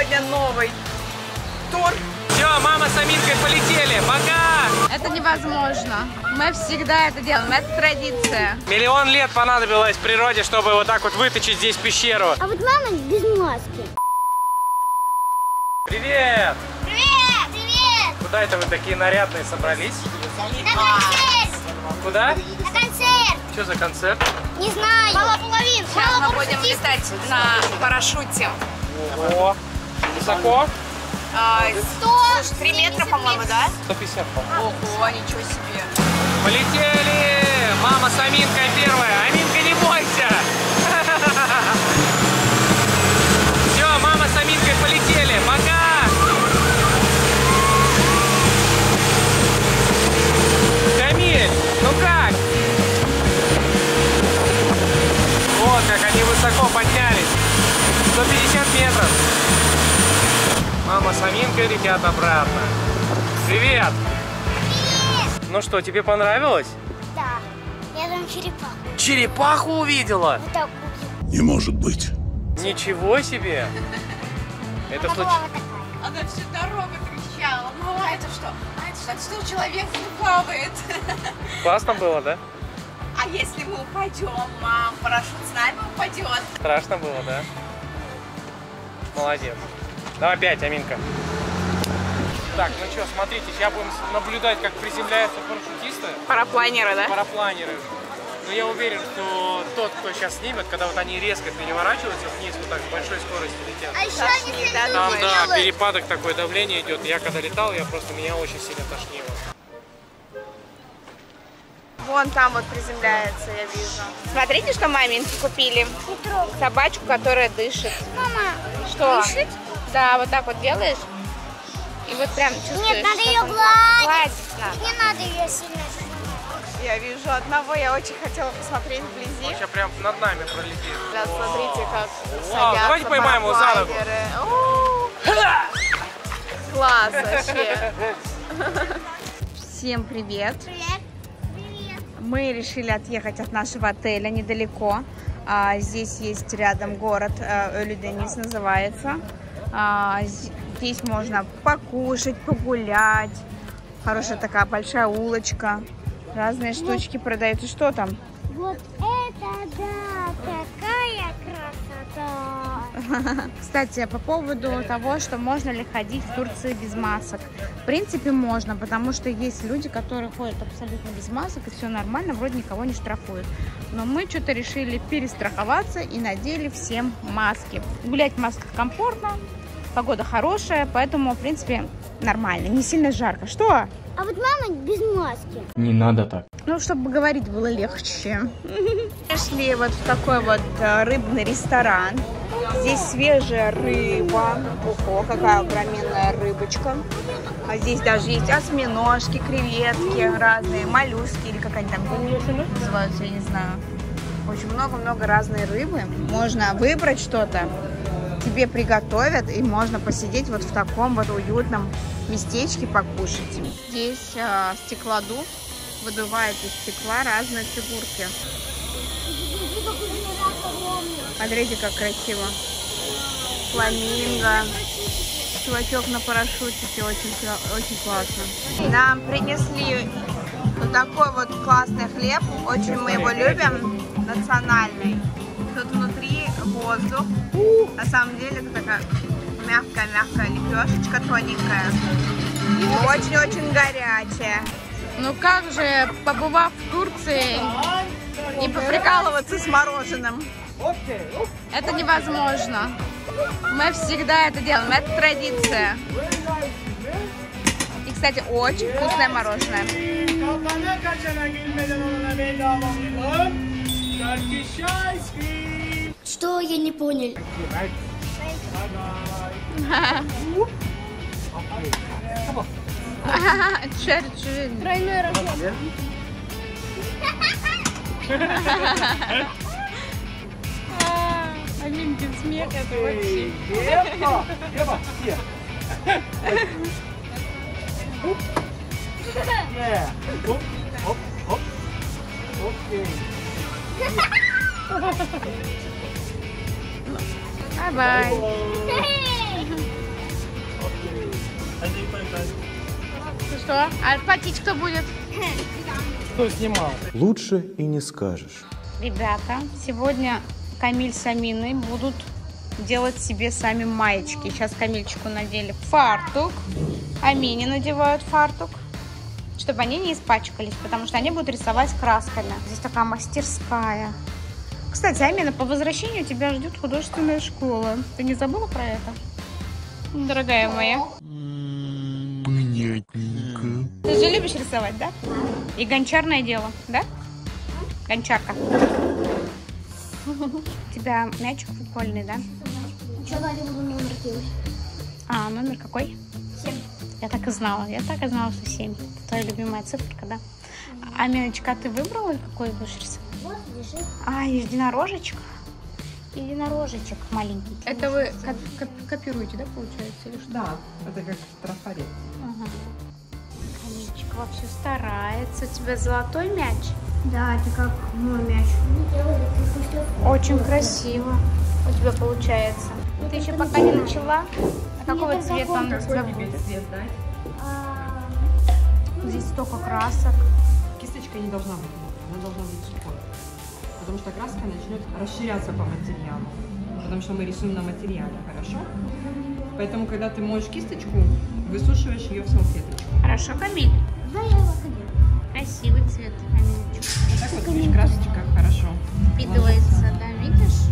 сегодня новый тур. Все, мама с Аминкой полетели. Пока! Это невозможно. Мы всегда это делаем. Это традиция. Миллион лет понадобилось природе, чтобы вот так вот выточить здесь пещеру. А вот мама без маски. Привет! Привет! Привет! Куда это вы такие нарядные собрались? На концерт! Куда? На концерт! Что за концерт? Не знаю. Половин. Сейчас мы будем летать на парашюте. Ого! Высоко? 103 метра, по-моему, да? 150, по-моему. Ого, ничего себе! Полетели! Мама с Аминкой первая. Аминка, не бойся! Все, мама с Аминкой полетели. Пока! Ну как? Вот как они высоко поднялись. 150 метров. Мама с Аминкой летят обратно. Привет! Привет! Ну что, тебе понравилось? Да. Я там черепаху. Черепаху увидела? Вот такую. Не может быть. Ничего себе! Это случилось. Она всю дорогу кричала. Мама, это что? Что человек не плавает. Классно было, да? А если мы упадем, мам, парашют с нами упадет. Страшно было, да? Молодец. Давай опять, Аминка. Так, ну что, смотрите, сейчас будем наблюдать, как приземляются парашютисты. Парапланеры, да? Парапланеры. Но я уверен, что тот, кто сейчас снимет, когда вот они резко переворачиваются вниз, вот так с большой скоростью летят. А еще они там, да, перепадок, такое давление идет. Я когда летал, я просто, меня очень сильно тошнило. Вон там вот приземляется, я вижу. Смотрите, что Аминке купили. Собачку, которая дышит. Мама, что? Дышит? Да, вот так вот делаешь. И вот прям чувствуешь. Нет, надо ее гладить. Не надо ее сильно. Я вижу одного, я очень хотела посмотреть вблизи. Он сейчас прям над нами пролетит. Да, смотрите, как садятся. Давайте поймаем его за ногу. Класс вообще. Всем привет. Привет. Привет. Мы решили отъехать от нашего отеля недалеко. Здесь есть рядом город, Элли Денис называется. Здесь можно покушать, погулять. Хорошая такая большая улочка. Разные штучки продаются. Что там? Вот это да! Какая красота! Кстати, по поводу того, что можно ли ходить в Турции без масок. В принципе, можно, потому что есть люди, которые ходят абсолютно без масок, и все нормально, вроде никого не штрафуют. Но мы что-то решили перестраховаться и надели всем маски. Гулять в масках комфортно, погода хорошая, поэтому, в принципе, нормально, не сильно жарко. Что? А вот мама без маски. Не надо так. Ну, чтобы говорить было легче. Пришли вот в такой вот рыбный ресторан. Здесь свежая рыба. Ого, какая огроменная рыбочка. А здесь даже есть осьминожки, креветки разные, моллюски или как они там называются, я не знаю. Очень много-много разной рыбы. Можно выбрать что-то. Тебе приготовят, и можно посидеть вот в таком вот уютном местечке покушать. Здесь стеклодув выдувает из стекла разные фигурки. Смотрите, как красиво. Фламинго. Чувачок на парашютике. Очень, очень классно. Нам принесли вот такой вот классный хлеб. Очень мы его любим. Национальный. Тут внутри воздух. На самом деле это такая мягкая-мягкая лепешечка, тоненькая. Очень-очень горячая. Ну как же, побывав в Турции, не поприкалываться с мороженым? Это невозможно. Мы всегда это делаем, это традиция. И, кстати, очень вкусное мороженое. Что, я не понял. Тройной размер. Аминкин смех, это вообще. Bye-bye. что? А платить-то будет? Кто снимал? Лучше и не скажешь. Ребята, сегодня Камиль с Аминой будут делать себе сами маечки. Сейчас Камильчику надели фартук. Амине надевают фартук, чтобы они не испачкались, потому что они будут рисовать красками. Здесь такая мастерская. Кстати, Амина, по возвращению тебя ждет художественная школа. Ты не забыла про это? Дорогая моя. Понятненько. Ты же любишь рисовать, да? И гончарное дело, да? Гончарка. У тебя мячик футбольный, да? А, номер какой? 7. Я так и знала, что 7. Это твоя любимая циферка, да? Аминочка, ты выбрала, какой будешь рисовать? Вот, лежит. А, единорожечек. Единорожечек маленький. Это вы копируете, да, получается? Или что? Да, это как трафарет. Ага. Камильчик вообще старается. У тебя золотой мяч? Да, это как мой мяч. Очень красиво у тебя получается. Ты еще пока не начала. А какого цвета он у тебя будет? Здесь столько красок. Кисточка не должна быть, она должна быть сухой. Потому что краска начнет расширяться по материалу. Потому что мы рисуем на материале, хорошо? Поэтому, когда ты моешь кисточку, высушиваешь ее в салфеточку. Хорошо, Камиль? Да, я выходила. Красивый цвет, Камильчик. Вот так вот, видишь, красочка хорошо впитывается, да, видишь?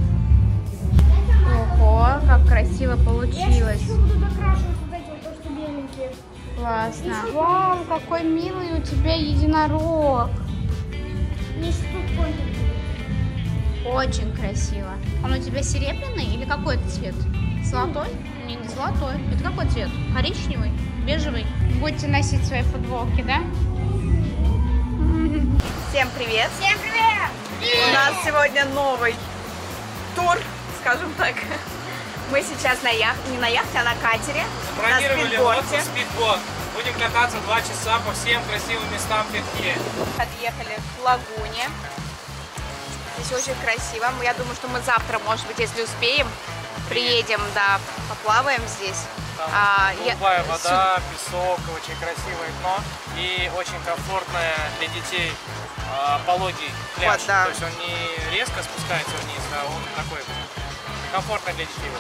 Ого, как красиво получилось. Классно. Вау, какой милый у тебя единорог. Очень красиво. Он у тебя серебряный или какой это цвет? Золотой? Не золотой. Это какой цвет? Коричневый? Бежевый? Будете носить свои футболки, да? Всем привет! Всем привет! У нас сегодня новый тур, скажем так. Мы сейчас на яхте, не на яхте, а на катере. Бронировали лодку спидбот. Будем кататься 2 часа по всем красивым местам Питки. Подъехали к лагуне. Здесь очень красиво. Я думаю, что мы завтра, может быть, если успеем, приедем, да, поплаваем здесь. Там голубая вода, песок, очень красивое дно и очень комфортное для детей пологий пляж. Вот, да. То есть он не резко спускается вниз, а он такой комфортный для детей.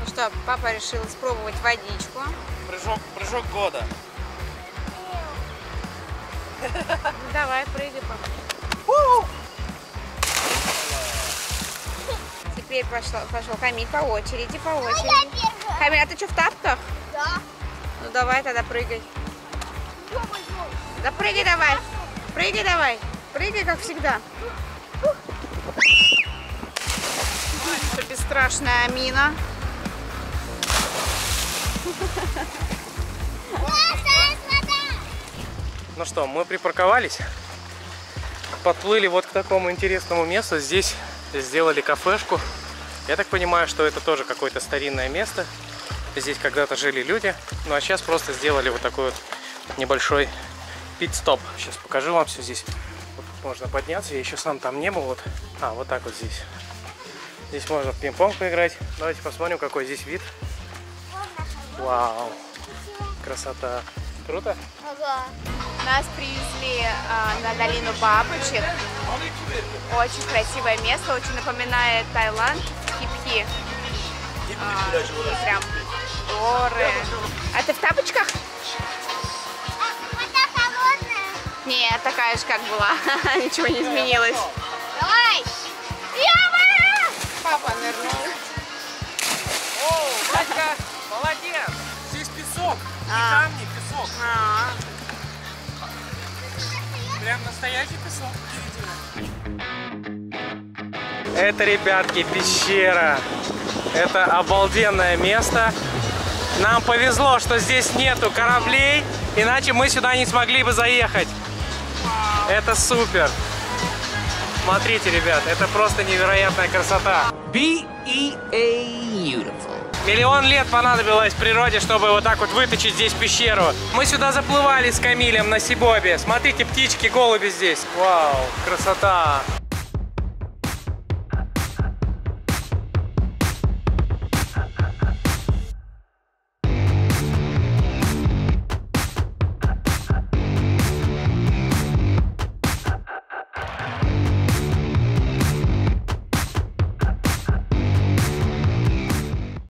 Ну что, папа решил спробовать водичку. Прыжок года. Ну, давай, прыгай, папа. Теперь пошел Камиль по очереди. Ну, Камиль, а ты что, в таптах? Да. Ну давай тогда прыгай. Да прыгай давай. Прыгай, как всегда. Это бесстрашная Амина. Ну что, мы припарковались. Подплыли вот к такому интересному месту. Здесь сделали кафешку. Я так понимаю, что это тоже какое-то старинное место. Здесь когда-то жили люди. Ну а сейчас просто сделали вот такой вот небольшой пит-стоп. Сейчас покажу вам все здесь. Вот можно подняться. Я еще сам там не был. Вот. А, вот так вот здесь. Здесь можно в пинг-понг поиграть. Давайте посмотрим, какой здесь вид. Вау! Красота! Круто? Ага. Нас привезли на долину бабочек. Очень красивое место, очень напоминает Таиланд, Кипхи. Прям горы. А ты в тапочках? Вода холодная. Нет, такая же, как была. Ничего не изменилось. Давай! Папа нырнул. О, Ванька, молодец! Здесь песок, не камни, песок. Прям настоящий песок. Это, ребятки, пещера. Это обалденное место. Нам повезло, что здесь нету кораблей, иначе мы сюда не смогли бы заехать. Это супер. Смотрите, ребят, это просто невероятная красота. Миллион лет понадобилось природе, чтобы вот так вот выточить здесь пещеру. Мы сюда заплывали с Камилем на Сибобе. Смотрите, птички, голуби здесь. Вау, красота.